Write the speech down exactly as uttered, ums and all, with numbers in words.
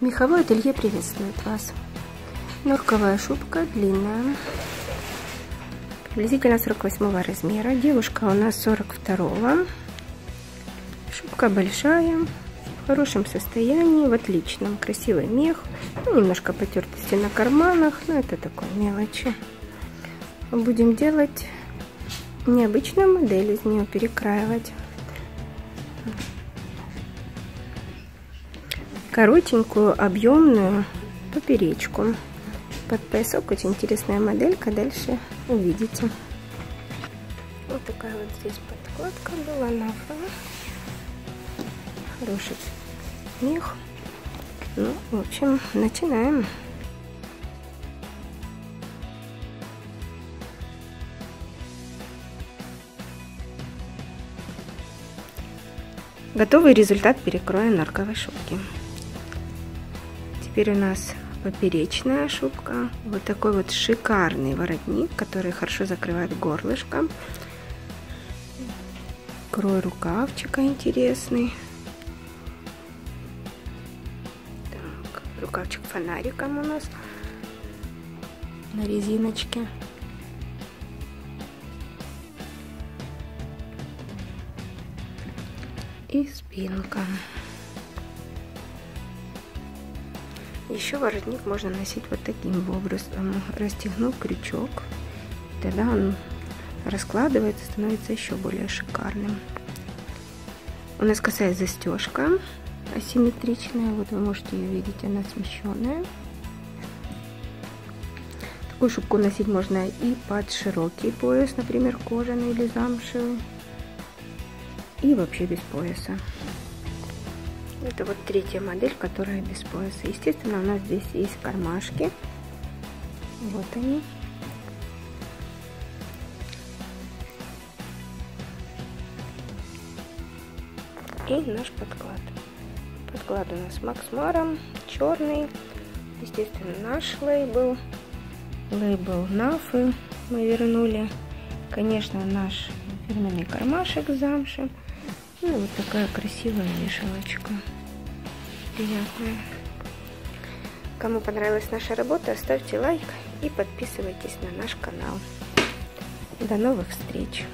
Меховое ателье приветствует вас. Норковая шубка длинная, приблизительно сорок восьмого размера. Девушка у нас сорок второго. Шубка большая, в хорошем состоянии, в отличном. Красивый мех, ну, немножко потертости на карманах, но это такое мелочи. Будем делать необычную модель, из нее перекраивать. Коротенькую, объемную поперечку. Под поясок очень интересная моделька, дальше увидите. Вот такая вот здесь подкладка была, Нафа. Хороший мех. Ну, в общем, начинаем. Готовый результат перекроя норковой шубки. Теперь у нас поперечная шубка, вот такой вот шикарный воротник, который хорошо закрывает горлышко. Крой рукавчика интересный. Так, рукавчик фонариком у нас на резиночке. И спинка. Еще воротник можно носить вот таким образом, расстегнув крючок, тогда он раскладывается, становится еще более шикарным. У нас косая застежка асимметричная, вот вы можете ее видеть, она смещенная. Такую шубку носить можно и под широкий пояс, например, кожаный или замшевый, и вообще без пояса. Это вот третья модель, которая без пояса. Естественно, у нас здесь есть кармашки. Вот они. И наш подклад. Подклад у нас Max Mara, черный. Естественно, наш лейбл. Лейбл Nafy мы вернули. Конечно, наш фирменный кармашек замши. Ну, вот такая красивая вешалочка, приятная. Кому понравилась наша работа, ставьте лайк и подписывайтесь на наш канал. До новых встреч!